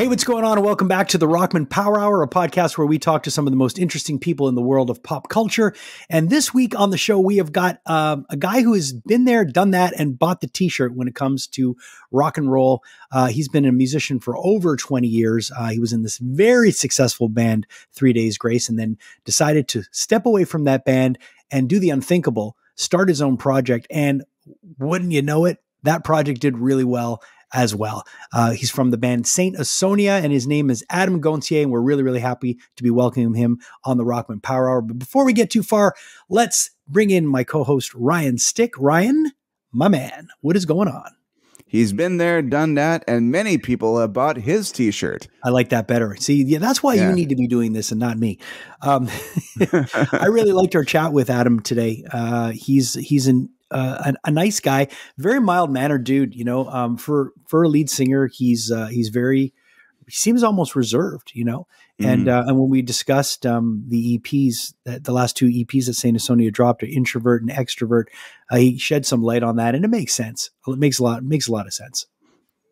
Hey, what's going on? And welcome back to The Rockman Power Hour, a podcast where we talk to some of the most interesting people in the world of pop culture. And this week on the show, we have got a guy who has been there, done that, and bought the t-shirt when it comes to rock and roll. He's been a musician for over 20 years. He was in this very successful band, 3 Days Grace, and then decided to step away from that band and do the unthinkable, start his own project. And wouldn't you know it, that project did really well as well. He's from the band Saint Asonia, and his name is Adam Gontier, and we're really, really happy to be welcoming him on the Rockman Power Hour. But before we get too far, let's bring in my co-host, Ryan Stick. Ryan, my man, what is going on? He's been there, done that, and many people have bought his t-shirt. I like that better. See, yeah, that's why you need to be doing this and not me. I really liked our chat with Adam today. He's a nice guy, very mild-mannered dude, you know. For a lead singer, he seems almost reserved, you know. And when we discussed the EPs, the last two EPs that Saint Asonia dropped, Introvert and Extrovert, he shed some light on that, and it makes sense. It makes a lot of sense.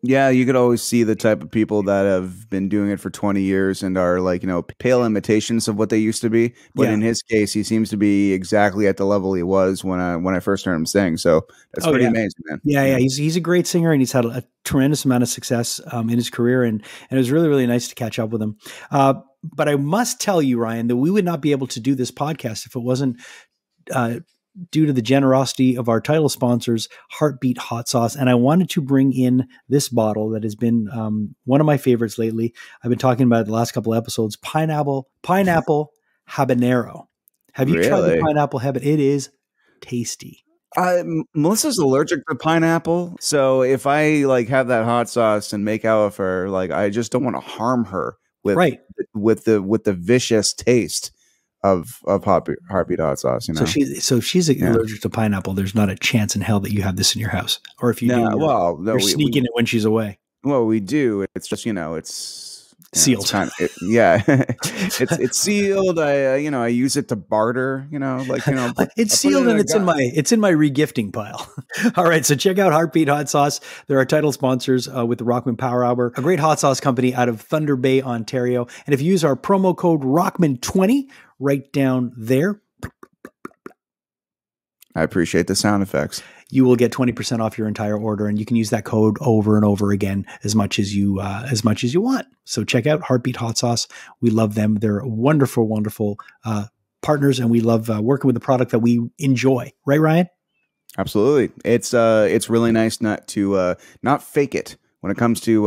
Yeah, you could always see the type of people that have been doing it for 20 years and are like, you know, pale imitations of what they used to be. But in his case, he seems to be exactly at the level he was when I first heard him sing. So that's pretty amazing, man. Yeah. He's a great singer, and he's had a tremendous amount of success in his career. And it was really, really nice to catch up with him. But I must tell you, Ryan, that we would not be able to do this podcast if it wasn't due to the generosity of our title sponsors, Heartbeat Hot Sauce. And I wanted to bring in this bottle that has been one of my favorites lately. I've been talking about it the last couple of episodes, pineapple habanero. Have you tried the pineapple habanero? It is tasty. Melissa's allergic to pineapple, so if I like have that hot sauce and make out with her, like I just don't want to harm her with the vicious taste of Heartbeat Hot Sauce, you know. So if she's allergic to pineapple, there's not a chance in hell that you have this in your house, or if you do, you're sneaking it when she's away. Well, we do. It's just, you know, it's sealed. It's sealed. I use it to barter. It's sealed, and it's in my regifting pile. All right, so check out Heartbeat Hot Sauce. They're our title sponsors with the Rockman Power Hour, a great hot sauce company out of Thunder Bay, Ontario. And if you use our promo code Rockman20. Right down there. I appreciate the sound effects. You will get 20% off your entire order, and you can use that code over and over again as much as you want. So check out Heartbeat Hot Sauce. We love them. They're wonderful, wonderful partners, and we love working with a product that we enjoy. Right, Ryan? Absolutely. It's really nice not to not fake it when it comes to,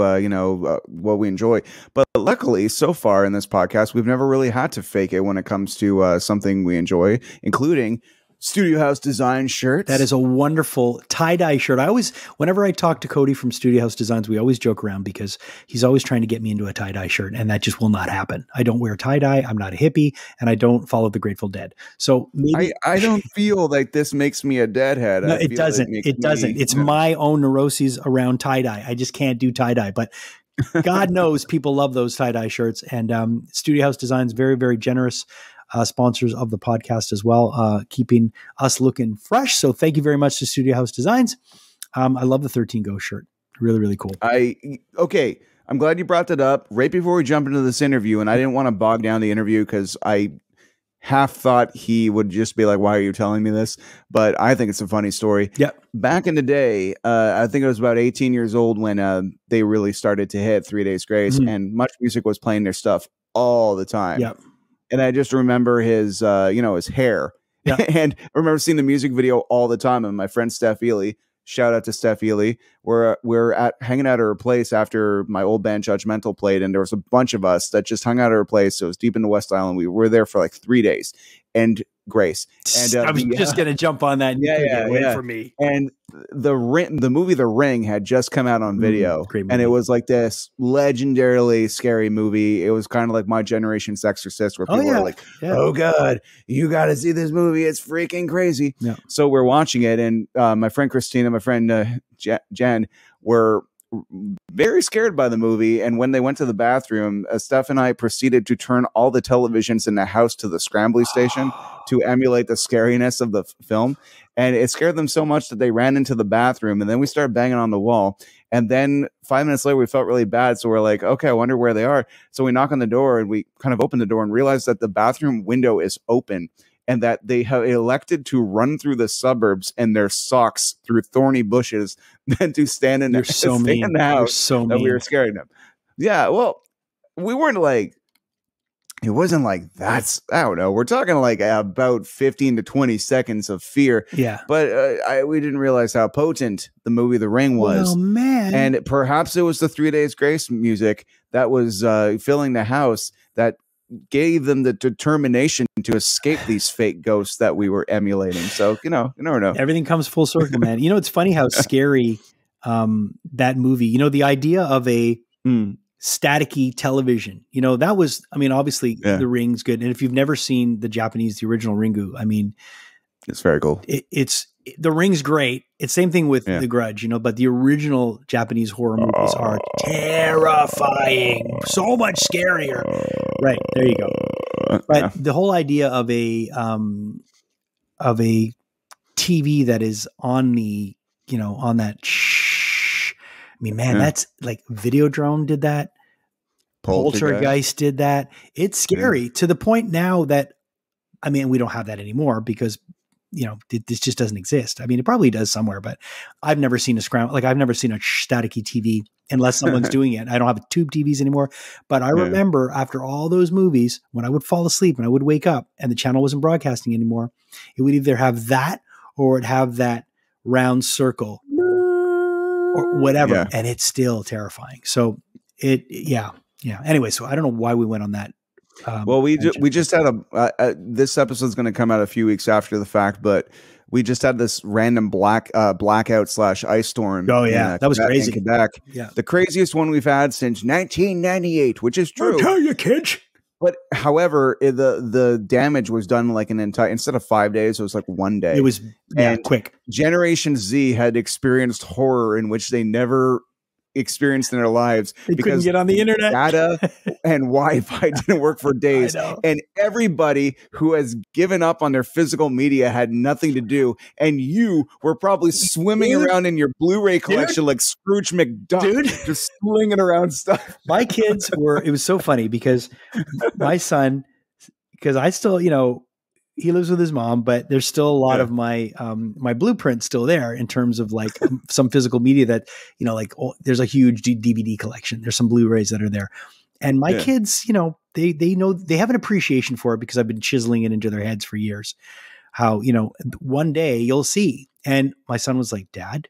what we enjoy. But luckily, so far in this podcast, we've never really had to fake it when it comes to something we enjoy, including Studio House Design shirts. That is a wonderful tie-dye shirt. Whenever I talk to Cody from Studio House Designs, we always joke around because he's always trying to get me into a tie-dye shirt, and that just will not happen. I don't wear tie-dye. I'm not a hippie, and I don't follow the Grateful Dead. So maybe I don't feel like this makes me a deadhead. No, it doesn't. It doesn't. It's my own neuroses around tie-dye. I just can't do tie-dye, but God knows people love those tie-dye shirts. And Studio House Designs, very, very generous sponsors of the podcast as well, keeping us looking fresh. So thank you very much to Studio House Designs. I love the 13 Go shirt. Really, really cool. Okay, I'm glad you brought that up right before we jump into this interview, and I didn't want to bog down the interview because I half thought he would just be like, why are you telling me this? But I think it's a funny story. Yeah. Back in the day, I think I was about 18 years old when they really started to hit 3 Days Grace, and Much Music was playing their stuff all the time. Yeah. And I just remember his, his hair. Yeah. And I remember seeing the music video all the time. And my friend Steph Ely, shout out to Steph Ely, we're hanging out at her place after my old band Judgmental played. And there was a bunch of us that just hung out at her place. So it was deep in the West Island. We were there for like 3 days. And Grace. And I was just going to jump on that. Yeah. For me. And the movie The Ring had just come out on video, and it was like this legendarily scary movie. It was kind of like my generation's Exorcist, where people were like, "Oh God, you got to see this movie! It's freaking crazy." Yeah. So we're watching it, and my friend Christina, my friend Jen, were very scared by the movie, and when they went to the bathroom, Steph and I proceeded to turn all the televisions in the house to the Scrambly station to emulate the scariness of the film, and it scared them so much that they ran into the bathroom, and then we started banging on the wall, And then 5 minutes later, we felt really bad. So we're like, okay, I wonder where they are. So we knock on the door and we kind of open the door and realize that the bathroom window is open and that they have elected to run through the suburbs in their socks through thorny bushes than to stand in the house that we were scaring them. Yeah, well, we weren't like, it wasn't like that's, I don't know. We're talking like about 15 to 20 seconds of fear. Yeah. But we didn't realize how potent the movie The Ring was. Oh, man. And perhaps it was the 3 Days Grace music that was filling the house that gave them the determination to escape these fake ghosts that we were emulating. So, you never know. Everything comes full circle, man. You know, it's funny how scary that movie, you know, the idea of a... staticky television, you know, that was, I mean, obviously The Ring's good. And if you've never seen the Japanese, the original Ringu, I mean, it's very cool. The Ring's great. It's same thing with The Grudge, you know, but the original Japanese horror movies are terrifying, so much scarier. Right. There you go. But the whole idea of a TV that is on the, you know, on that I mean, man, that's like Videodrome did that. Poltergeist did that. It's scary to the point now that, I mean, we don't have that anymore because, you know, this just doesn't exist. I mean, it probably does somewhere, but I've never seen a scramble. Like I've never seen a staticky TV unless someone's doing it. I don't have tube TVs anymore, but I remember after all those movies, when I would fall asleep and I would wake up and the channel wasn't broadcasting anymore, it would either have that or it'd have that round circle. Or whatever. Yeah. And it's still terrifying. So it, Anyway, so I don't know why we went on that. Well, we just had a, this episode's going to come out a few weeks after the fact, but we just had this random blackout / ice storm. Oh yeah. That was crazy. Quebec. Yeah. The craziest one we've had since 1998, which is true. I'll tell you, kids. But however, the damage was done like an entire, instead of 5 days, it was like one day. It was quick. Generation Z had experienced horror in which they never experienced in their lives. They couldn't get on the internet. Data and Wi-Fi didn't work for days. And everybody who has given up on their physical media had nothing to do. And you were probably swimming around in your Blu-ray collection like Scrooge McDuck, just slinging around stuff. My kids were, it was so funny because my son, because I still, you know, he lives with his mom, but there's still a lot of my blueprint still there in terms of like some physical media that, you know, like there's a huge DVD collection. There's some Blu-rays that are there. And my kids, you know, they know they have an appreciation for it because I've been chiseling it into their heads for years. How, you know, one day you'll see. And my son was like, Dad,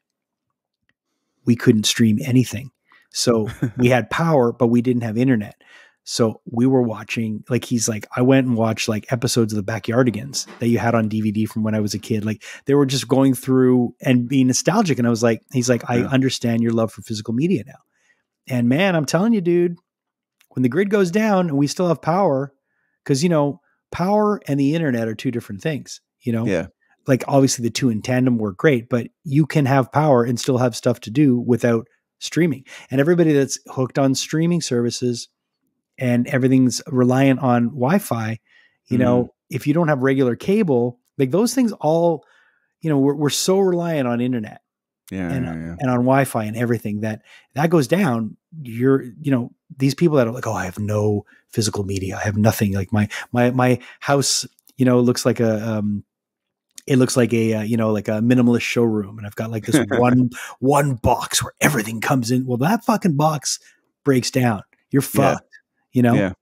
we couldn't stream anything. So we had power, but we didn't have internet. So we were watching, like, he's like, I went and watched like episodes of the Backyardigans that you had on DVD from when I was a kid. Like they were just going through and being nostalgic. And I was like, he's like, I understand your love for physical media now. And man, I'm telling you, dude, when the grid goes down and we still have power, because, you know, power and the internet are two different things, you know, like obviously the two in tandem work great, but you can have power and still have stuff to do without streaming. And everybody that's hooked on streaming services and everything's reliant on Wi-Fi, you know, if you don't have regular cable, like those things all, you know, we're so reliant on internet and on Wi-Fi and everything that goes down. You're, you know, these people that are like, oh, I have no physical media. I have nothing. Like my house, you know, looks like a you know, like a minimalist showroom. And I've got like this one box where everything comes in. Well, that fucking box breaks down. You're fucked. Yeah. You know,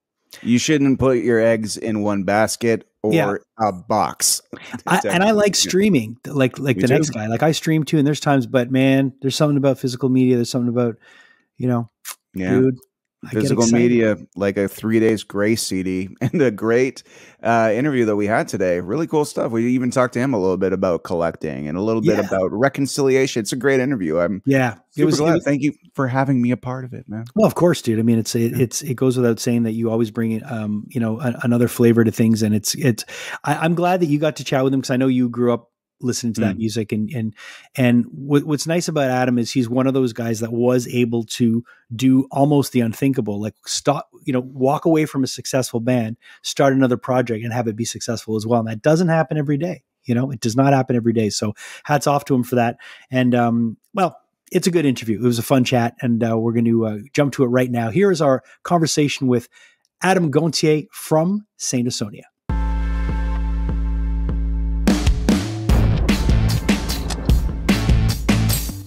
you shouldn't put your eggs in one basket or a box. I like streaming like the next guy, like I stream too. And there's times, but man, there's something about physical media. There's something about, you know, dude, physical media, like a 3 Days Grace CD and a great interview that we had today. Really cool stuff. We even talked to him a little bit about collecting and a little bit about reconciliation. It's a great interview. Super glad. Thank you for having me a part of it, man. Well, of course, dude. I mean, it goes without saying that you always bring, you know, another flavor to things. And I'm glad that you got to chat with him because I know you grew up listening to that music. And what's nice about Adam is he's one of those guys that was able to do almost the unthinkable, like stop, you know, walk away from a successful band, start another project and have it be successful as well. And that doesn't happen every day. You know, it does not happen every day. So hats off to him for that. And, well, it's a good interview. It was a fun chat, and we're going to jump to it right now. Here is our conversation with Adam Gontier from Saint Asonia.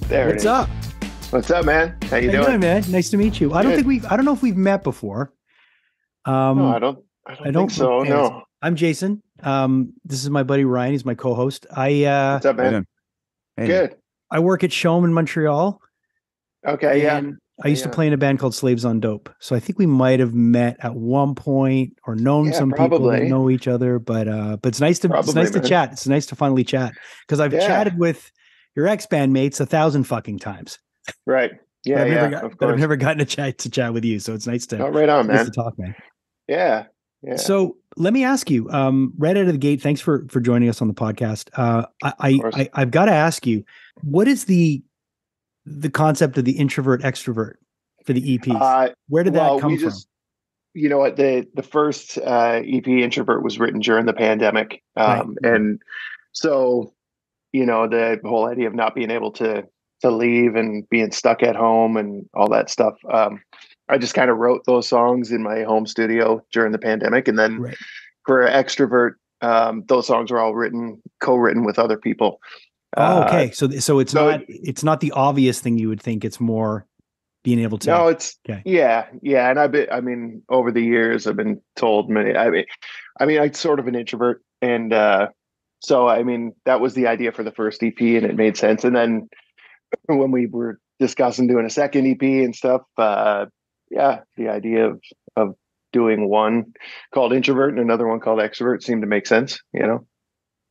There it is. What's up? What's up, man? How you doing? How you doing, man? Nice to meet you. Good. I don't know if we've met before. No, I don't think so. No. I'm Jason. This is my buddy Ryan. He's my co-host. What's up, man? Hey. Good. I work at Showm in Montreal. Okay. Yeah. I used to play in a band called Slaves on Dope. So I think we might have met at one point or known some probably. People that know each other, but it's nice to to chat. It's nice to finally chat, because I've chatted with your ex-bandmates 1,000 fucking times. Right. Yeah. I've never gotten a chat with you. So it's nice to, nice to talk, man. Yeah. Yeah. So let me ask you, right out of the gate, thanks for joining us on the podcast. I've got to ask you, what is the concept of the introvert extrovert for the EPs? Where did that come from? You know what? The first, EP Introvert was written during the pandemic. Right. And so, you know, the whole idea of not being able to leave and being stuck at home and all that stuff. I just kind of wrote those songs in my home studio during the pandemic. And then for Extrovert, those songs were all co-written with other people. Okay. So it's not the obvious thing you would think. It's more being able to. No, it's yeah. And over the years I've been told many, I'm sort of an introvert, and, so, that was the idea for the first EP, and it made sense. And then when we were discussing doing a second EP and stuff, the idea of doing one called Introvert and another one called Extrovert seemed to make sense, you know?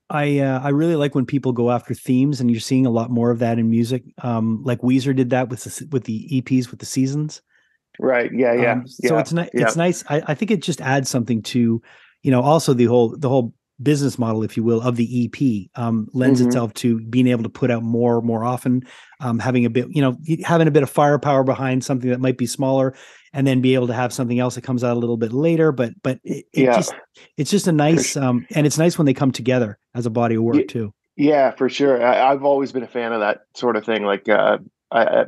I really like when people go after themes, and you're seeing a lot more of that in music. Like Weezer did that with the EPs, with the seasons. Right. Yeah. Yeah. So it's nice. I think it just adds something to, you know, also the whole business model, if you will, of the EP lends itself to being able to put out more often, having a bit of firepower behind something that might be smaller, and then be able to have something else that comes out a little bit later. But it's just a nice, and it's nice when they come together as a body of work too. Yeah, for sure. I've always been a fan of that sort of thing. Like I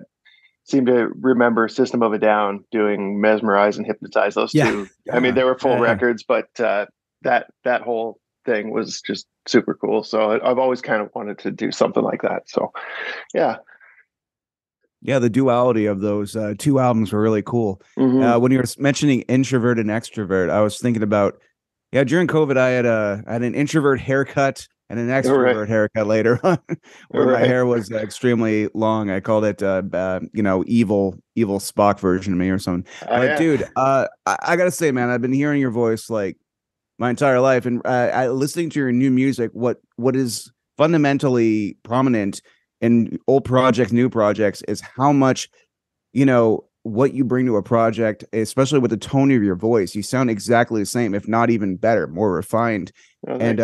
seem to remember System of a Down doing Mesmerize and Hypnotize, those two. Yeah. They were full records, but that whole thing was just super cool. So I've always kind of wanted to do something like that. So the duality of those two albums were really cool. When you were mentioning introvert and extrovert, I was thinking about during COVID I had an introvert haircut and an extrovert haircut later on, where my hair was extremely long. I called it evil Spock version of me or something. I gotta say, man, I've been hearing your voice like my entire life, and listening to your new music, what is fundamentally prominent in old projects, new projects, is how much, what you bring to a project, especially with the tone of your voice. You sound exactly the same, if not even better, more refined. And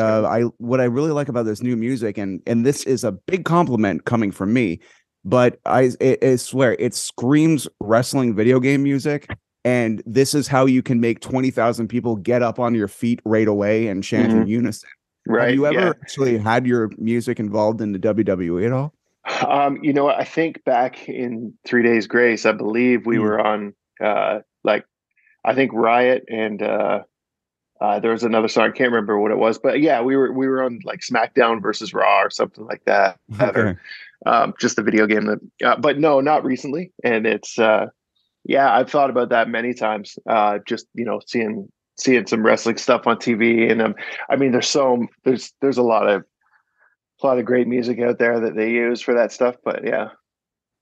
what I really like about this new music, and this is a big compliment coming from me, but I swear it screams wrestling video game music. And this is how you can make 20,000 people get up on your feet right away and chant in unison. Right. Have you ever actually had your music involved in the WWE at all? I think back in 3 Days Grace, I believe we were on, I think Riot and there was another song. I can't remember what it was, but we were on like SmackDown versus Raw or something like that. Okay. Or, just a video game. But no, not recently. And it's, I've thought about that many times. Just seeing some wrestling stuff on TV, and there's a lot of great music out there that they use for that stuff. But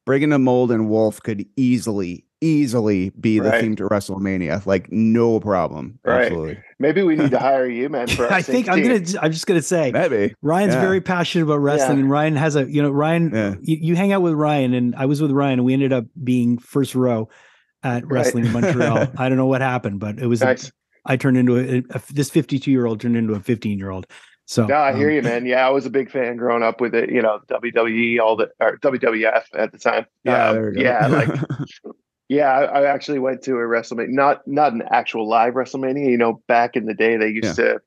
Breaking the Mold and Wolf could easily be the theme to WrestleMania, like no problem. Right. Absolutely. Maybe we need to hire you, man. For I'm just gonna say, maybe Ryan's very passionate about wrestling, and Ryan has you hang out with Ryan, and I was with Ryan, and we ended up being first row at wrestling in Montreal. I don't know what happened, but it was nice. I turned into this 52-year-old turned into a 15-year-old. So I hear you, man. Yeah, I was a big fan growing up with it. WWE, or WWF at the time. Yeah, there we go. I actually went to a WrestleMania, not an actual live WrestleMania. Back in the day, they used to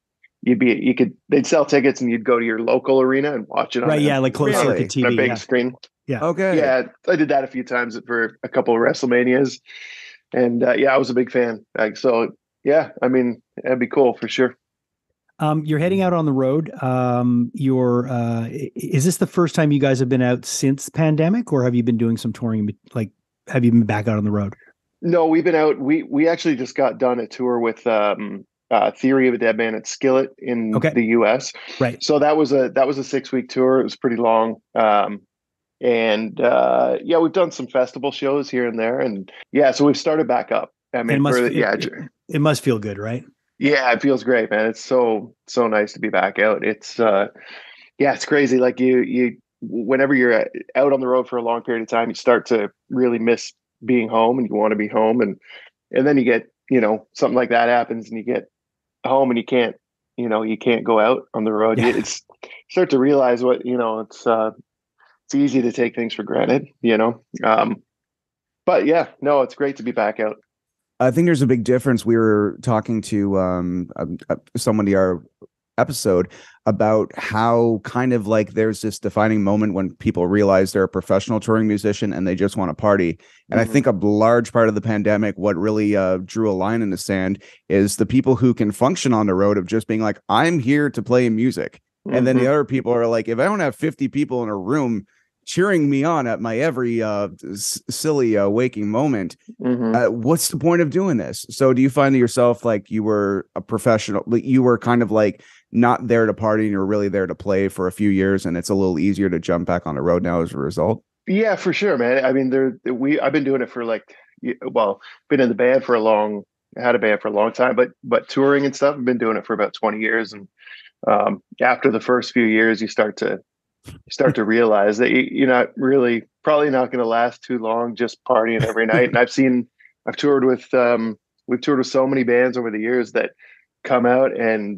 they'd sell tickets and you'd go to your local arena and watch it on closed circuit TV, on a big screen. Yeah. Okay. Yeah, I did that a few times for a couple of WrestleManias, and I was a big fan. I mean, that'd be cool for sure. You're heading out on the road. Is this the first time you guys have been out since pandemic, or have you been doing some touring? Like, have you been back out on the road? No, we've been out. We actually just got done a tour with Theory of a Dead Man at Skillet in the U.S. Right. So that was a 6-week tour. It was pretty long. We've done some festival shows here and there, and so we've started back up. I mean, it must feel good, right? Yeah, it feels great, man. It's so nice to be back out. It's it's crazy. Like you whenever you're out on the road for a long period of time, you start to really miss being home, and you want to be home, and then you get, something like that happens, and you get home and you can't go out on the road. Yeah. It's start to realize what, it's easy to take things for granted, it's great to be back out. I think there's a big difference. We were talking to somebody our episode about how kind of like there's this defining moment when people realize they're a professional touring musician and they just want to party. And I think a large part of the pandemic, what really drew a line in the sand is the people who can function on the road of just being like, I'm here to play music. Mm-hmm. And then the other people are like, if I don't have 50 people in a room cheering me on at my every silly waking moment, what's the point of doing this? So do you find yourself like you were a professional, you were kind of like not there to party and you're really there to play for a few years, and it's a little easier to jump back on the road now as a result? Yeah, for sure, man. I mean, I've been doing it for had a band for a long time, but touring and stuff, I've been doing it for about 20 years. And after the first few years, you start to realize that you're not really probably not going to last too long just partying every night. And we've toured with so many bands over the years that come out and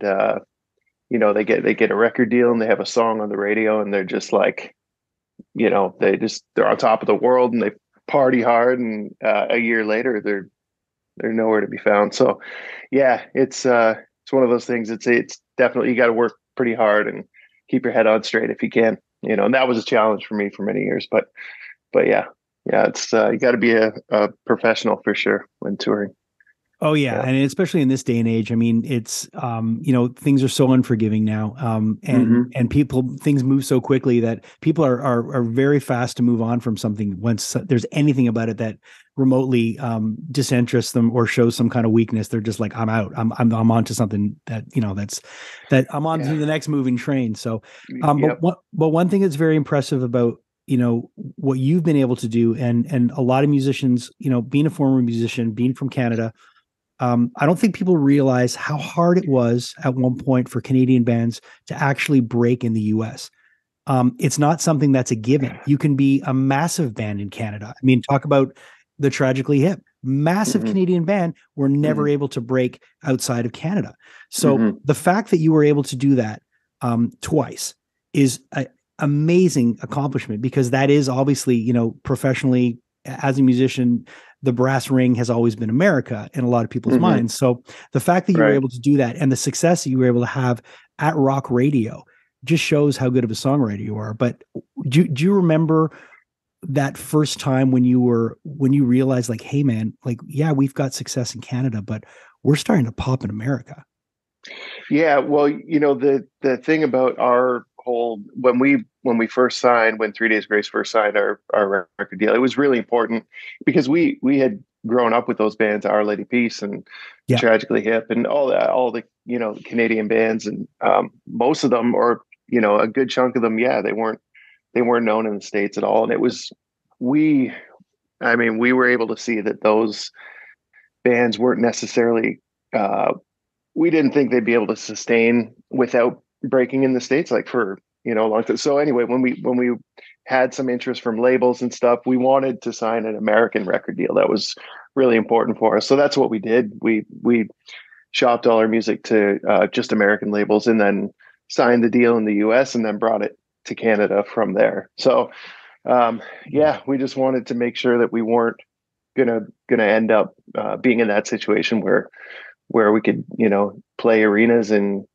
they get a record deal and they have a song on the radio and they're just like, they're on top of the world and they party hard, and a year later they're nowhere to be found. So it's one of those things. It's definitely, you got to work pretty hard and keep your head on straight if you can, and that was a challenge for me for many years, but it's, you gotta be a professional for sure when touring. Oh yeah. And especially in this day and age, I mean, it's, things are so unforgiving now. And things move so quickly that people are very fast to move on from something once there's anything about it that remotely disinterests them or shows some kind of weakness. They're just like, I'm out. I'm onto something that, I'm on to the next moving train. So, but one thing that's very impressive about, what you've been able to do, and a lot of musicians, being a former musician, being from Canada, I don't think people realize how hard it was at one point for Canadian bands to actually break in the U.S. It's not something that's a given. You can be a massive band in Canada. I mean, talk about the Tragically Hip. Massive Canadian band were never able to break outside of Canada. So the fact that you were able to do that twice is an amazing accomplishment, because that is obviously, professionally as a musician, the brass ring has always been America in a lot of people's minds. So the fact that you were able to do that and the success that you were able to have at rock radio just shows how good of a songwriter you are. But do you remember that first time when you realized like, hey man, like, yeah, we've got success in Canada, but we're starting to pop in America? Yeah. Well, the thing about our whole, when 3 Days Grace first signed our record deal, it was really important because we had grown up with those bands, Our Lady Peace and Tragically Hip and all the Canadian bands, and most of them, or a good chunk of them, they weren't known in the States at all. And it was, we were able to see that those bands weren't necessarily, we didn't think they'd be able to sustain without breaking in the States, like for, a long time. So anyway, when we had some interest from labels and stuff, we wanted to sign an American record deal. That was really important for us. So that's what we did. We shopped all our music to just American labels, and then signed the deal in the US, and then brought it to Canada from there. So we just wanted to make sure that we weren't gonna end up being in that situation where we could play arenas in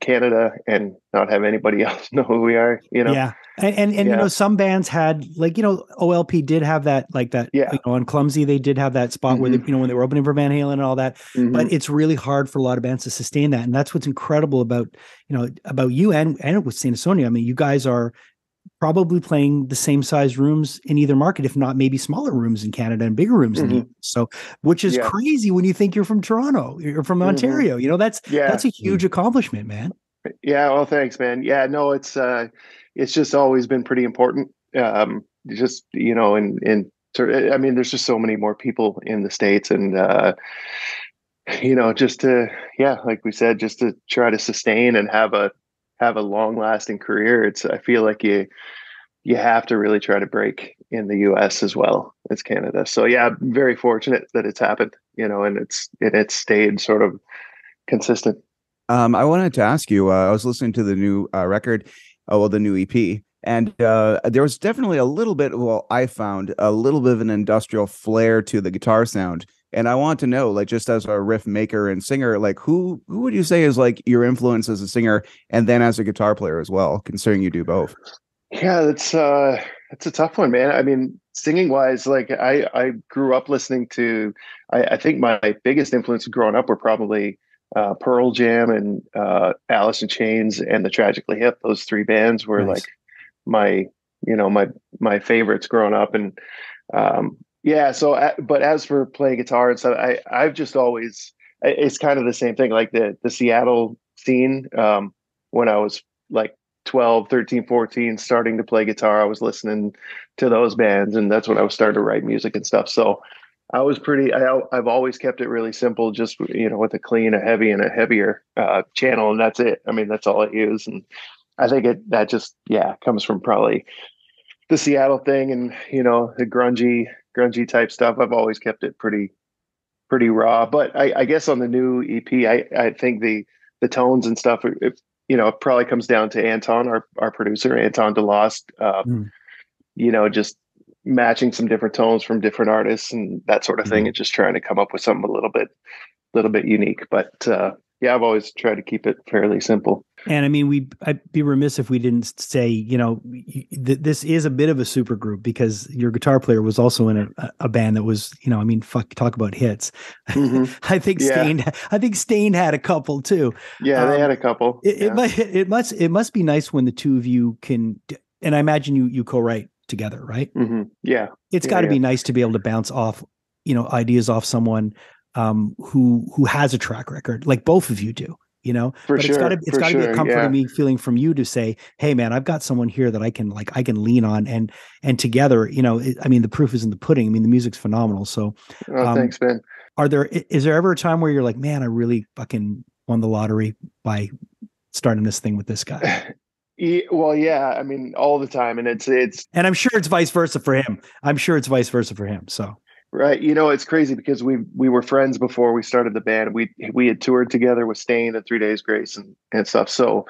Canada and not have anybody else know who we are, you know? Yeah. And yeah. You know, some bands had, like, you know, OLP did have that, like that, yeah. You know, on Clumsy, they did have that spot mm-hmm. where, they, you know, when they were opening for Van Halen and all that, mm-hmm. but it's really hard for a lot of bands to sustain that. And that's what's incredible about, you know, about you and with Saint Asonia. I mean, you guys are probably playing the same size rooms in either market, if not maybe smaller rooms in Canada and bigger rooms mm-hmm. in the US. So, which is yeah. crazy when you think you're from Toronto or from mm-hmm. Ontario, you know, that's a huge accomplishment, man. Yeah. Well, thanks, man. Yeah, no, it's just always been pretty important. Just, you know, and I mean, there's just so many more people in the States and, you know, just to, yeah, like we said, just to try to sustain and have a long lasting career. It's, I feel like you have to really try to break in the US as well as Canada. So yeah, I'm very fortunate that it's happened, you know, and it's stayed sort of consistent. I wanted to ask you, I was listening to the new record, the new EP, and there was definitely a little bit, well, I found a little bit of an industrial flair to the guitar sound. And I want to know, like, just as a riff maker and singer, like, who would you say is, like, your influence as a singer and then as a guitar player as well, considering you do both? Yeah, that's a tough one, man. I mean, singing wise, like, I grew up listening to, I think my biggest influences growing up were probably Pearl Jam and Alice in Chains and the Tragically Hip. Those three bands were nice. Like my, you know, my favorites growing up. And yeah. So, but as for playing guitar and stuff, I've just always, it's kind of the same thing. Like the Seattle scene, when I was like 12, 13, 14, starting to play guitar, I was listening to those bands, and that's when I was starting to write music and stuff. So I was pretty, I've always kept it really simple, just, you know, with a clean, a heavy, and a heavier channel. And that's it. I mean, that's all I use. And I think that just, yeah, comes from probably the Seattle thing and, you know, the grungy type stuff. I've always kept it pretty raw, but I guess on the new EP, I think the tones and stuff, it, you know, it probably comes down to Anton, our producer, Anton DeLost, you know, just matching some different tones from different artists and that sort of thing. And just trying to come up with something a little bit unique, but, yeah, I've always tried to keep it fairly simple. And I mean, I'd be remiss if we didn't say, you know, this is a bit of a super group because your guitar player was also in a band that was, you know, I mean, fuck, talk about hits. Mm-hmm. I think Stain had a couple too. Yeah, they had a couple. It must be nice when the two of you can, and I imagine you co-write together, right? Mm-hmm. Yeah. It's got to be nice to be able to bounce off, you know, ideas off someone who has a track record, like both of you do, you know, it's gotta be a comforting feeling from you to say, hey man, I've got someone here that I can lean on and together, you know, I mean, the proof is in the pudding. I mean, the music's phenomenal. So thanks, Ben. Is there ever a time where you're like, man, I really fucking won the lottery by starting this thing with this guy? Well, yeah, I mean, all the time. And and I'm sure it's vice versa for him. So. Right. You know, it's crazy because we were friends before we started the band. We had toured together with Stain at 3 Days Grace and stuff. So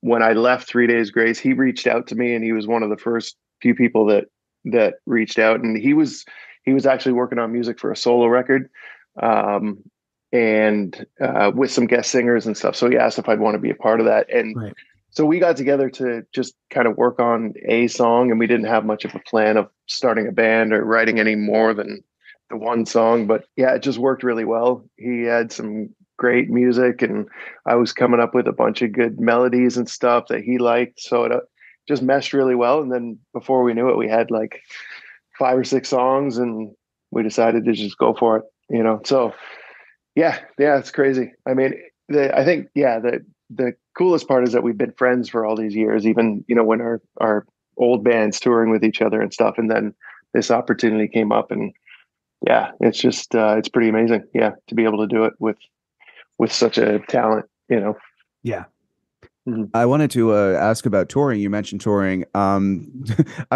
when I left 3 Days Grace, he reached out to me, and he was one of the first few people that reached out. And he was actually working on music for a solo record and with some guest singers and stuff. So he asked if I'd want to be a part of that. And right. So we got together to just kind of work on a song, and we didn't have much of a plan of starting a band or writing any more than the one song. But yeah, it just worked really well. He had some great music, and I was coming up with a bunch of good melodies and stuff that he liked. So it just meshed really well. And then before we knew it, we had like 5 or 6 songs, and we decided to just go for it, you know? So yeah, it's crazy. I mean, I think the coolest part is that we've been friends for all these years, even, you know, when our old band's touring with each other and stuff. And then this opportunity came up, and yeah, it's just, it's pretty amazing. Yeah. To be able to do it with such a talent, you know? Yeah. Mm-hmm. I wanted to ask about touring. You mentioned touring. I'm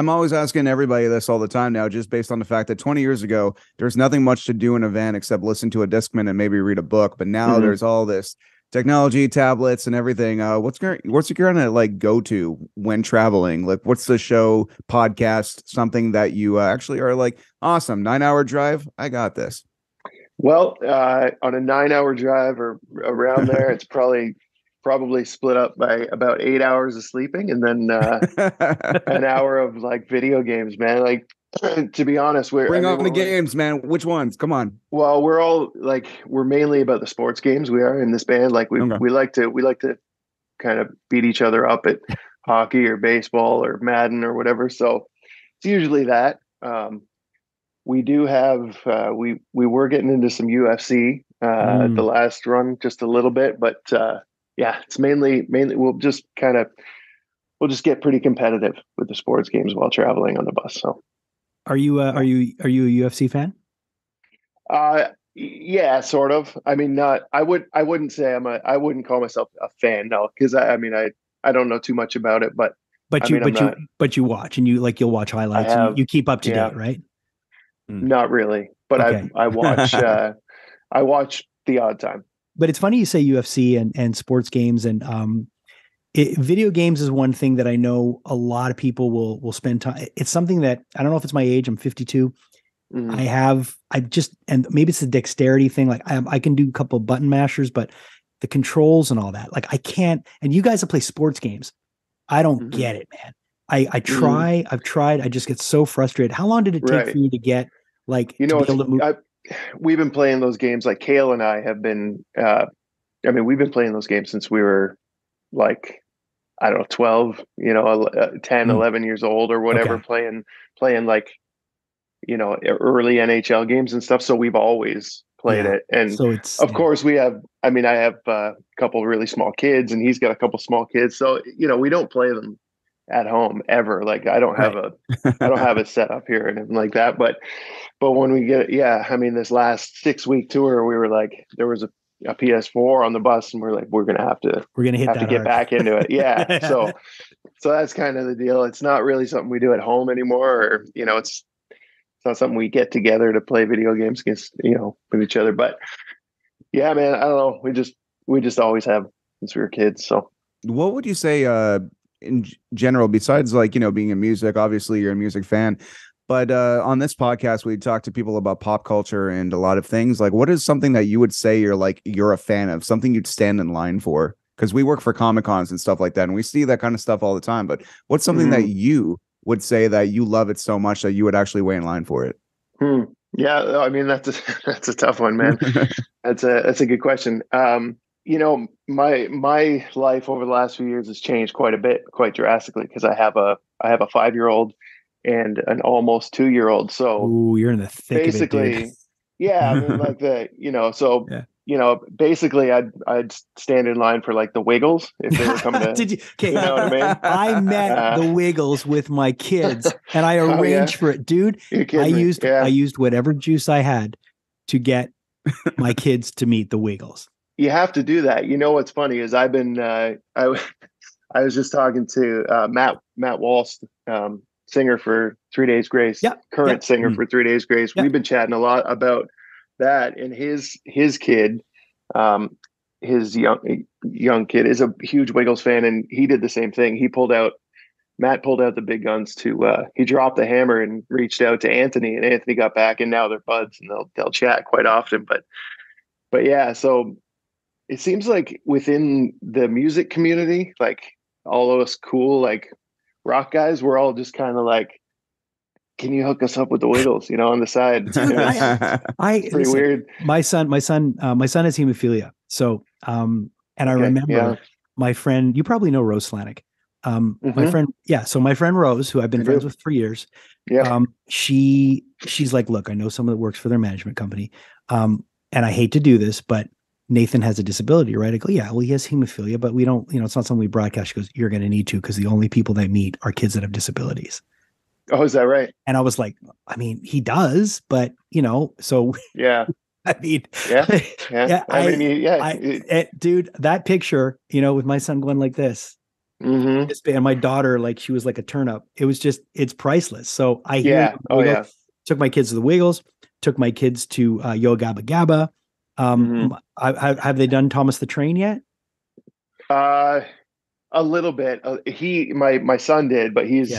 always asking everybody this all the time now, just based on the fact that 20 years ago, there's nothing much to do in a van except listen to a Discman and maybe read a book. But now there's all this technology, tablets, and everything. What's your kind of like go to when traveling? Like, what's the show, podcast, something that you actually are like, awesome, 9-hour drive, I got this? Well, on a 9-hour drive or around there, it's probably probably split up by about 8 hours of sleeping and then an hour of like video games, man. Like, to be honest, games, man. Which ones? Come on. Well, we're all like, we're mainly about the sports games. We are in this band. Like we like to kind of beat each other up at hockey or baseball or Madden or whatever. So it's usually that. We do have, we were getting into some UFC the last run just a little bit, but yeah, it's mainly we'll just get pretty competitive with the sports games while traveling on the bus. So are you a UFC fan? Yeah, sort of. I mean, I wouldn't call myself a fan, no, because I don't know too much about it, but you watch, and you like, you'll watch highlights. And you keep up to date, right? Not really, but okay. I watch, I watch the odd time. But it's funny you say UFC and sports games, and video games is one thing that I know a lot of people will spend time. It's something that, I don't know if it's my age, I'm 52. Mm-hmm. And maybe it's the dexterity thing. Like I can do a couple of button mashers, but the controls and all that, like I can't, and you guys that play sports games, I don't get it, man. I've tried. I just get so frustrated. How long did it take for you to get to be able to move? We've been playing those games. Like Kale and I have been, we've been playing those games since we were like, I don't know, 12, 10, 11 years old or whatever, playing like, early NHL games and stuff. So we've always played it. And so of course we have, I have a couple of really small kids and he's got a couple small kids. So, we don't play them at home ever. Like I don't have a setup here and anything like that. But when we get, this last 6-week tour, we were like, there was a PS4 on the bus and we're like, we're going to get back into it. Yeah. So that's kind of the deal. It's not really something we do at home anymore. Or, it's not something we get together to play video games against, with each other. But yeah, man, I don't know. We just always have since we were kids. So what would you say, in general, besides being in music, obviously you're a music fan, but on this podcast we talk to people about pop culture and a lot of things. Like, what is something that you would say you're a fan of, something you'd stand in line for? Because we work for Comic-Cons and stuff like that, and we see that kind of stuff all the time, but what's something that you would say that you love it so much that you would actually wait in line for it? Yeah, that's a tough one, man. that's a good question. My life over the last few years has changed quite a bit, quite drastically, because I have a 5-year-old and an almost 2-year-old. So ooh, you're in the thick basically, of it, dude. Yeah, basically I'd stand in line for like the Wiggles if they were coming to. You know what I mean? I met the Wiggles with my kids and I arranged for it, dude. I used whatever juice I had to get my kids to meet the Wiggles. You have to do that. You know what's funny is I've been I was just talking to Matt Walsh, singer for 3 Days Grace, current singer for 3 Days Grace. Yep. We've been chatting a lot about that, and his kid, his young kid is a huge Wiggles fan, and he did the same thing. Matt pulled out the big guns to he dropped the hammer and reached out to Anthony, and Anthony got back, and now they're buds, and they'll chat quite often. But yeah, so. It seems like within the music community, like all of us cool, like rock guys, we're all just kind of like, can you hook us up with the Wiggles, on the side? Dude, it's weird. My son has hemophilia. So, and I remember my friend, you probably know Rose Slanick. My friend. Yeah. So my friend Rose, who I've been friends with for years. Yeah. She's like, look, I know someone that works for their management company. And I hate to do this, but Nathan has a disability, right? I go, yeah, well, he has hemophilia, but we don't, it's not something we broadcast. She goes, you're going to need to, because the only people they meet are kids that have disabilities. Oh, is that right? And I was like, he does, but so yeah. Dude, that picture, with my son going like this, and my daughter, like she was like a turnip. It was just, it's priceless. So I took my kids to the Wiggles, took my kids to Yo Gabba Gabba. Have they done Thomas the Train yet? A little bit. My son did, but he's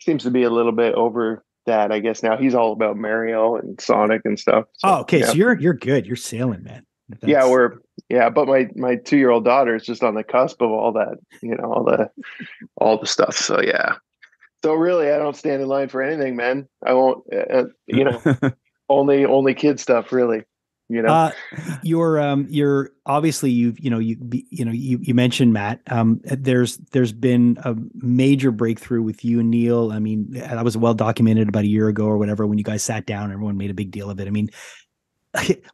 seems to be a little bit over that, I guess. Now he's all about Mario and Sonic and stuff. So, okay, so you're good. You're sailing, man. That's... Yeah, we're Yeah, but my 2-year-old daughter is just on the cusp of all that, you know, all the stuff. So yeah. So really, I don't stand in line for anything, man. I won't, you know, only kid stuff, really. You know, you're obviously you mentioned Matt. There's been a major breakthrough with you and Neil. I mean, that was well documented about a year ago or whatever when you guys sat down. Everyone made a big deal of it. I mean,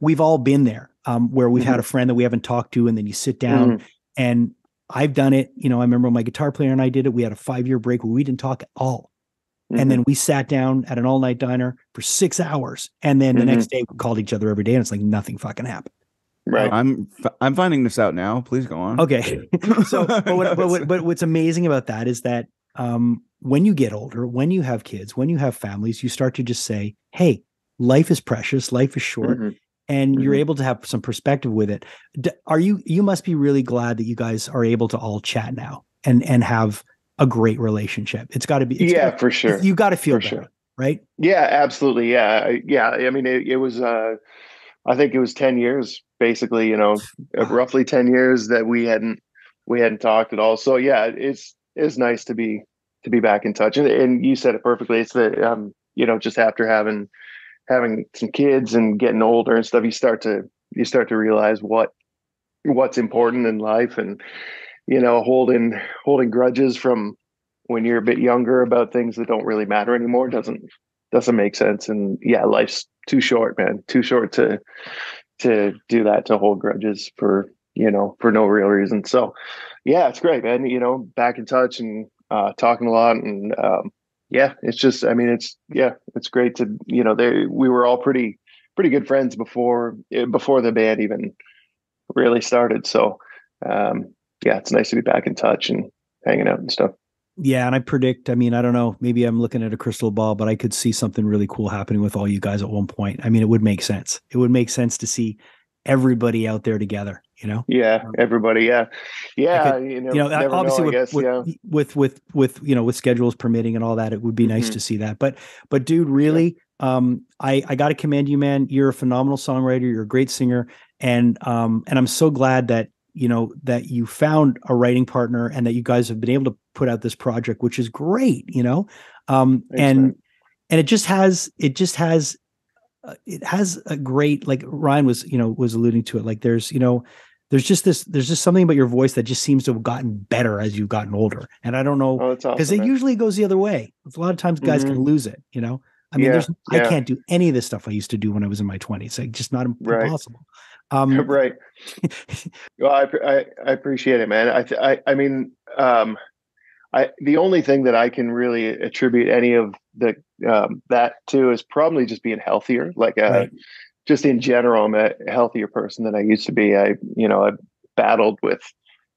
we've all been there, where we've had a friend that we haven't talked to, and then you sit down and I've done it. You know, I remember my guitar player and I did it. We had a 5-year break where we didn't talk at all. And then we sat down at an all-night diner for 6 hours. And then the next day we called each other every day and it's like nothing fucking happened. Right. I'm finding this out now. Please go on. Okay. So but what's amazing about that is that when you get older, when you have kids, when you have families, you start to just say, hey, life is precious. Life is short. And you're able to have some perspective with it. You must be really glad that you guys are able to all chat now and have a great relationship. It's got to be, for sure. You got to feel better, right? Yeah, absolutely. Yeah. I mean, it was, I think it was 10 years, basically, you know, roughly 10 years that we hadn't talked at all. So yeah, it's nice to be back in touch. And you said it perfectly. It's that, you know, just after having some kids and getting older and stuff, you start to realize what's important in life, and, you know, holding grudges from when you're a bit younger about things that don't really matter anymore doesn't make sense. And yeah, life's too short, man. Too short to do that, to hold grudges for no real reason. So yeah, it's great, man. You know, back in touch and talking a lot, and yeah, it's just, I mean, it's great to, you know, we were all pretty good friends before the band even really started. So yeah, it's nice to be back in touch and hanging out and stuff. Yeah. And I predict, I mean, I don't know, maybe I'm looking at a crystal ball, but I could see something really cool happening with all you guys at one point. I mean, it would make sense. It would make sense to see everybody out there together, you know? Yeah. Everybody. Yeah. Yeah. Could, you know, obviously know, with schedules permitting and all that, it would be nice to see that, but dude, really, I got to commend you, man. You're a phenomenal songwriter. You're a great singer. And I'm so glad that, you know, that you found a writing partner and that you guys have been able to put out this project, which is great, you know? And it has a great, like Ryan was alluding to it. Like there's just something about your voice that just seems to have gotten better as you've gotten older. And I don't know, because it usually goes the other way. A lot of times guys can lose it, you know? I mean, I can't do any of this stuff I used to do when I was in my 20s. Like, just not impossible. Right. Well, I appreciate it, man. I mean, the only thing that I can really attribute any of the that to is probably just being healthier. Like, just in general, I'm a healthier person than I used to be. I battled with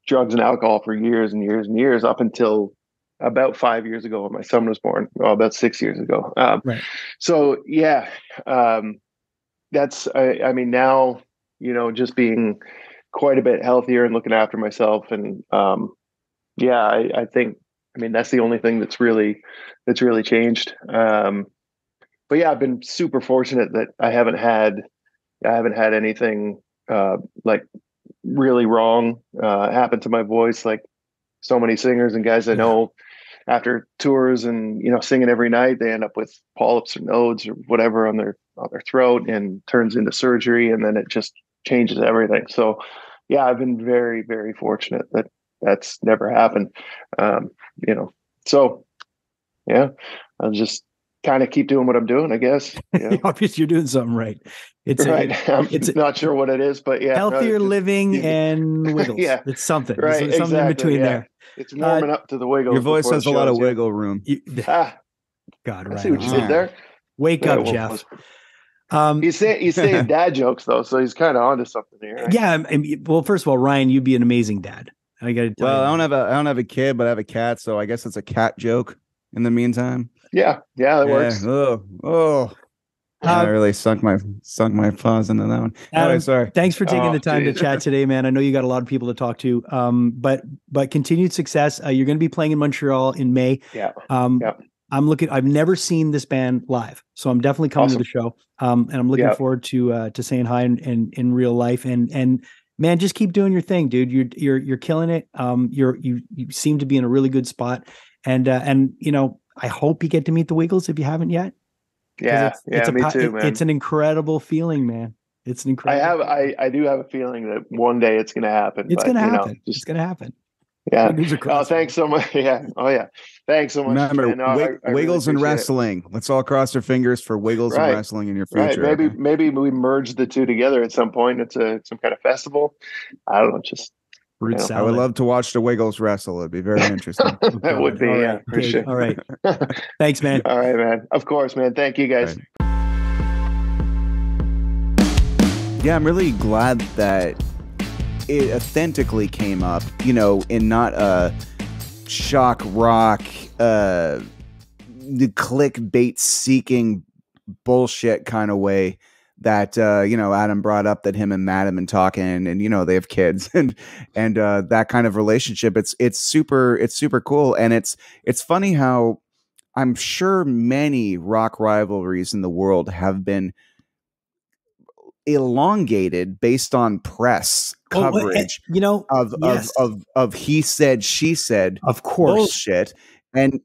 drugs and alcohol for years and years and years up until about 5 years ago when my son was born. Well, about 6 years ago. So yeah, that's, I mean, now, you know, just being quite a bit healthier and looking after myself. And, yeah, I think, I mean, that's the only thing that's really changed. But yeah, I've been super fortunate that I haven't had anything, like really wrong, happen to my voice. Like so many singers and guys I know after tours and, you know, singing every night, they end up with polyps or nodes or whatever on their throat, and turns into surgery. And then it just changes everything. So yeah, I've been very, very fortunate that that's never happened. You know, so yeah, I'll just kind of keep doing what I'm doing, I guess. Yeah. Obviously you're doing something right. It's right. I'm not sure what it is, but yeah. Healthier living and Wiggles. Yeah. It's something. Right. It's something in between there. It's warming up to the Wiggles. Your voice has a lot of wiggle room. God, right. I see what you did there. Wake up, Jeff. He's saying dad jokes though, so he's kind of onto something here. Right? Yeah. I mean, well, first of all, Ryan, you'd be an amazing dad. I got to tell you. I don't have a kid, but I have a cat, so I guess it's a cat joke. In the meantime. Yeah. Yeah, that works. Oh. I really sunk my paws into that one. Adam, anyway, sorry. Thanks for taking the time to chat today, man. I know you got a lot of people to talk to. But continued success. You're going to be playing in Montreal in May. Yeah. I've never seen this band live, so I'm definitely coming to the show. And I'm looking forward to saying hi in real life. And man, just keep doing your thing, dude. You're killing it. You seem to be in a really good spot, and you know, I hope you get to meet the Wiggles if you haven't yet. Yeah, me too, man. It's an incredible feeling, man. It's an incredible. I do have a feeling that one day it's going to happen. It's going to happen. Yeah. Oh, thanks so much. Yeah. Oh, yeah. Thanks so much. Remember, Wiggles really and wrestling. It. Let's all cross our fingers for Wiggles and wrestling in your future. Right. Maybe we merge the two together at some point. It's some kind of festival. I don't know. Just. I would love to watch the Wiggles wrestle. It'd be very interesting. That would be. Yeah. For sure. All right. Thanks, man. All right, man. Of course, man. Thank you, guys. Yeah, I'm really glad that it authentically came up, you know, in not a shock rock, the clickbait seeking bullshit kind of way that, you know, Adam brought up that him and Matt have been talking and, you know, they have kids and that kind of relationship. It's super cool. And it's funny how I'm sure many rock rivalries in the world have been elongated based on press coverage, you know, of he said, she said, of course, bullshit. And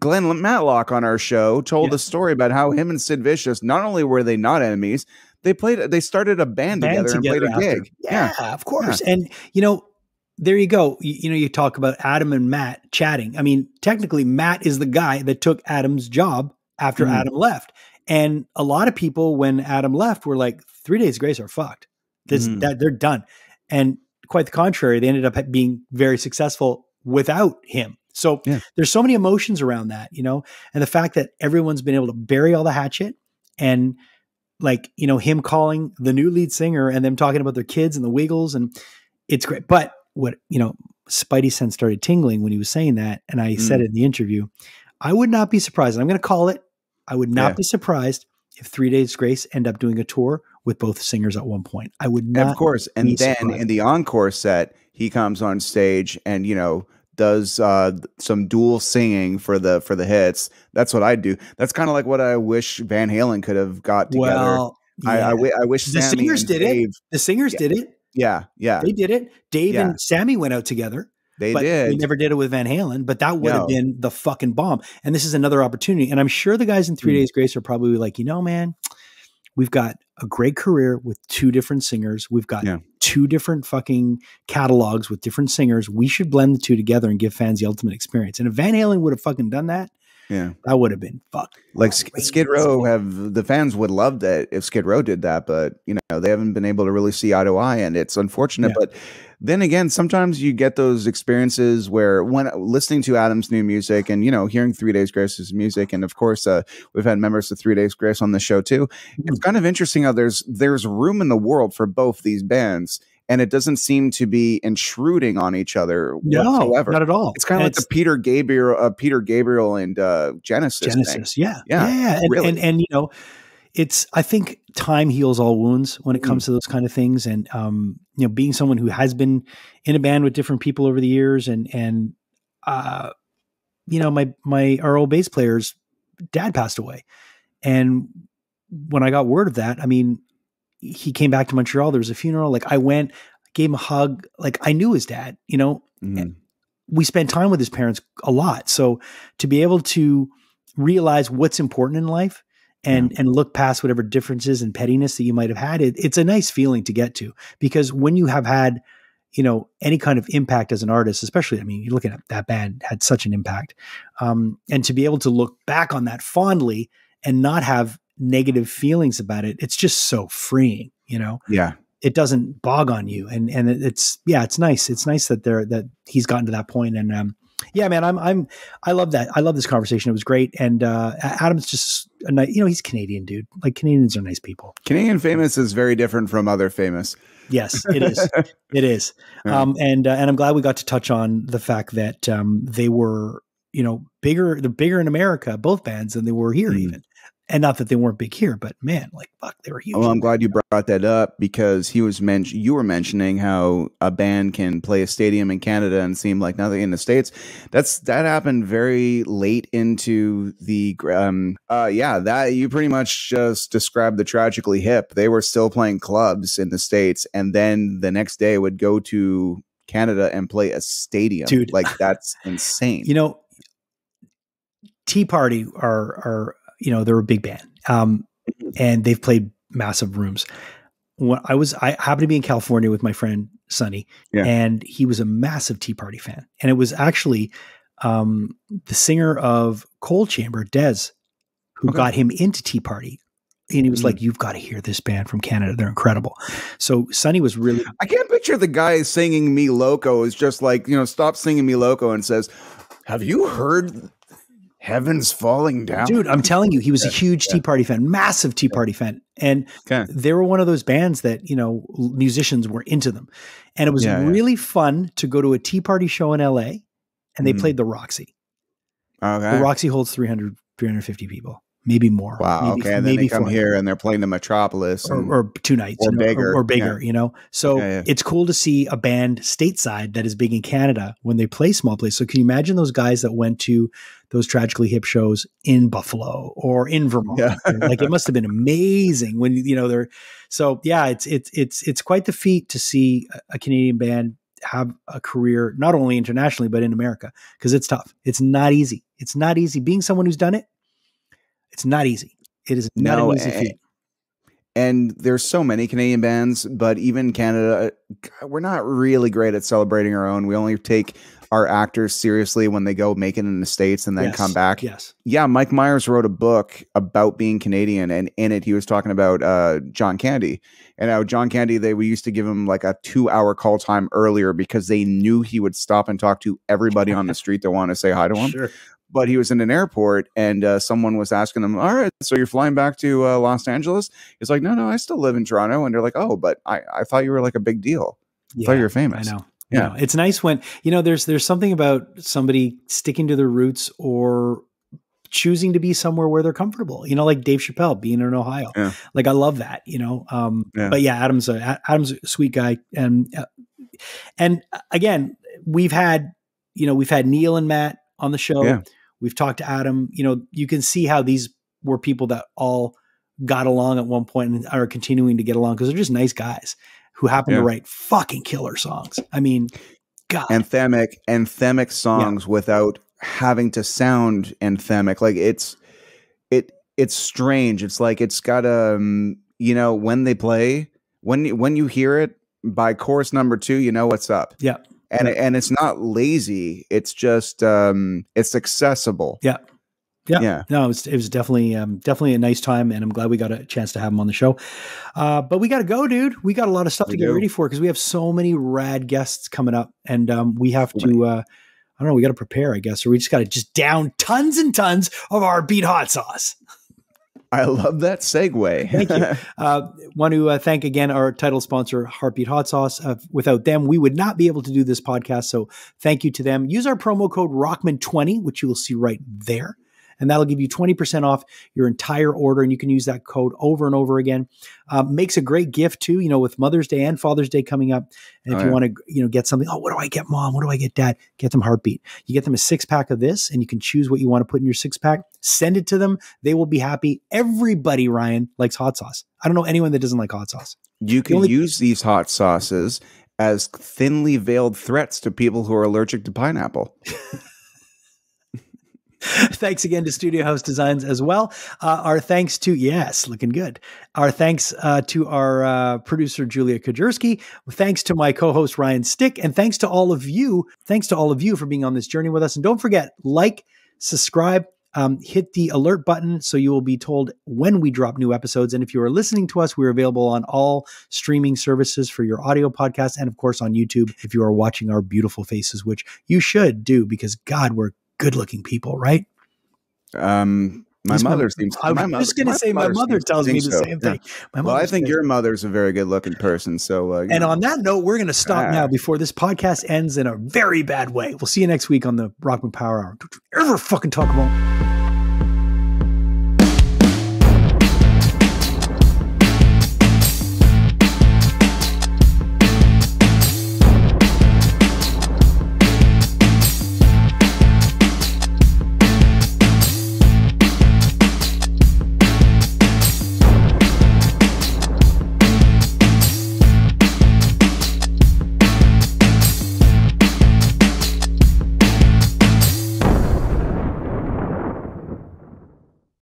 Glenn Matlock on our show told a story about how him and Sid Vicious, not only were they not enemies, they started a band together and played a gig. Yeah, of course. Yeah. And you know, there you go. You know, you talk about Adam and Matt chatting. I mean, technically Matt is the guy that took Adam's job after Adam left. And a lot of people, when Adam left, were like, 3 Days Grace are fucked. They're done. And quite the contrary, they ended up being very successful without him. So there's so many emotions around that, you know, and the fact that everyone's been able to bury all the hatchet and, like, you know, him calling the new lead singer and them talking about their kids and the Wiggles, and it's great. But what, you know, Spidey sense started tingling when he was saying that. And I said it in the interview, I would not be surprised. And I'm going to call it. I would not be surprised if 3 Days Grace end up doing a tour with both singers at one point. I would not. Of course. And then in the encore set, he comes on stage and, you know, does some dual singing for the hits. That's what I do. That's kind of like what I wish Van Halen could have got together. Well, yeah. I wish the Sammy singers did Dave, it. The singers did it. Yeah. Yeah. They did it. Dave and Sammy went out together. They did. We never did it with Van Halen, but that would have been the fucking bomb. And this is another opportunity. And I'm sure the guys in 3 Days Grace are probably like, you know, man, we've got a great career with two different singers. We've got two different fucking catalogs with different singers. We should blend the two together and give fans the ultimate experience. And if Van Halen would have fucking done that, that would have been fucked. Like Skid Row have, the fans would love that if Skid Row did that, but you know, they haven't been able to really see eye to eye, and it's unfortunate. But then again, sometimes you get those experiences where when listening to Adam's new music and, you know, hearing 3 Days Grace's music. And of course, we've had members of 3 Days Grace on the show too. It's kind of interesting how there's room in the world for both these bands. And it doesn't seem to be intruding on each other whatsoever. Not at all. It's kind of like the Peter Gabriel and Genesis thing. Yeah. And you know, it's, I think time heals all wounds when it comes to those kind of things. And you know, being someone who has been in a band with different people over the years, and you know, our old bass player's dad passed away, and when I got word of that, I mean, he came back to Montreal. There was a funeral. Like, I went, gave him a hug. Like, I knew his dad, you know, and we spent time with his parents a lot. So to be able to realize what's important in life and look past whatever differences and pettiness that you might've had, it's a nice feeling to get to, because when you have had, you know, any kind of impact as an artist, especially, I mean, you're looking at that band had such an impact. And to be able to look back on that fondly and not have negative feelings about it, it's just so freeing, you know. Yeah, it doesn't bog on you, and it's it's nice. It's nice that he's gotten to that point. And yeah, man, I love that. I love this conversation. It was great. And Adam's just a nice, you know, he's Canadian, dude. Like, Canadians are nice people. Canadian famous is very different from other famous. Yes, it is. It is. And I'm glad we got to touch on the fact that they were, you know, bigger in America, both bands, than they were here even. And not that they weren't big here, but man, like, fuck, they were huge. Well, I'm glad you brought that up, because he was you were mentioning how a band can play a stadium in Canada and seem like nothing in the States. That happened very late into the that you pretty much just described the Tragically Hip. They were still playing clubs in the States, and then the next day would go to Canada and play a stadium. Dude, like, that's insane. You know, Tea Party are you know, they're a big band, and they've played massive rooms. When I happened to be in California with my friend Sonny, and he was a massive Tea Party fan. And it was actually the singer of Cold Chamber, Dez, who got him into Tea Party. And he was like, "You've got to hear this band from Canada. They're incredible." So Sonny was really... I can't picture the guy singing Me Loco is just like, you know, stop singing Me Loco and says, "Have you heard... Heaven's Falling Down?" Dude, I'm telling you, he was a huge Tea Party fan, massive Tea Party fan. And they were one of those bands that, you know, musicians were into them. And it was really fun to go to a Tea Party show in LA, and they played the Roxy. Okay. The Roxy holds 350 people, maybe more. Wow. Maybe, and then they come here and they're playing the Metropolis or two nights or, you know, bigger, or bigger, you know? So it's cool to see a band stateside that is big in Canada when they play small places. So can you imagine those guys that went to those Tragically Hip shows in Buffalo or in Vermont? Like, it must've been amazing when, you know, they're, so yeah, it's quite the feat to see a Canadian band have a career, not only internationally, but in America. 'Cause it's tough. It's not easy. It's not easy being someone who's done it. It's not easy. It is not an easy feat. And there's so many Canadian bands, but even Canada, we're not really great at celebrating our own. We only take our actors seriously when they go make it in the States and then come back. Yeah, Mike Myers wrote a book about being Canadian, and in it he was talking about John Candy. And how John Candy, they used to give him like a 2-hour call time earlier because they knew he would stop and talk to everybody on the street that wanted to say hi to him. But he was in an airport, and someone was asking him, "All right, so you're flying back to Los Angeles?" He's like, "No, I still live in Toronto." And they're like, "Oh, but I thought you were like a big deal. I thought you were famous." I know. Yeah. No, it's nice when, you know, there's something about somebody sticking to their roots or choosing to be somewhere where they're comfortable, you know, like Dave Chappelle being in Ohio. Like, I love that, you know? But yeah, Adam's a sweet guy. And again, we've had Neil and Matt on the show. We've talked to Adam. You know, you can see how these were people that all got along at one point and are continuing to get along, 'cause they're just nice guys who happen to write fucking killer songs. I mean, God. Anthemic songs without having to sound anthemic. Like, it's strange. It's like, it's got, you know, when they play, when you hear it by chorus number 2, you know what's up. And it's not lazy. It's just, it's accessible. No, it was definitely, definitely a nice time, and I'm glad we got a chance to have him on the show. But we got to go, dude. We got a lot of stuff to get ready for, because we have so many rad guests coming up, and we have to, I don't know, we got to prepare, I guess, or we just got to just down tons and tons of our Heartbeat Hot Sauce. I love that segue. Thank you. Want to thank again our title sponsor, Heartbeat Hot Sauce. Without them, we would not be able to do this podcast. So thank you to them. Use our promo code Rockman20, which you will see right there, and that'll give you 20% off your entire order. And you can use that code over and over again. Makes a great gift too, you know, with Mother's Day and Father's Day coming up. And if you want to, you know, get something, "Oh, what do I get, Mom? What do I get, Dad?" Get them Heartbeat. You get them a 6-pack of this, and you can choose what you want to put in your 6-pack. Send it to them. They will be happy. Everybody, Ryan, likes hot sauce. I don't know anyone that doesn't like hot sauce. You can use these hot sauces as thinly veiled threats to people who are allergic to pineapple. Thanks again to Studio House Designs as well. Our thanks to, looking good. Our thanks to our producer, Julia Kajerski. Thanks to my co-host, Ryan Stick. And thanks to all of you. Thanks to all of you for being on this journey with us. And don't forget, like, subscribe, hit the alert button so you will be told when we drop new episodes. And if you are listening to us, we're available on all streaming services for your audio podcast. And of course, on YouTube, if you are watching our beautiful faces, which you should do, because God, we're good-looking people, right? My mother tells me the same thing. Well, I think your mother's a very good-looking person. So, and on that note, we're going to stop now before this podcast ends in a very bad way. We'll see you next week on the Rockman Power Hour. Don't you ever fucking talk about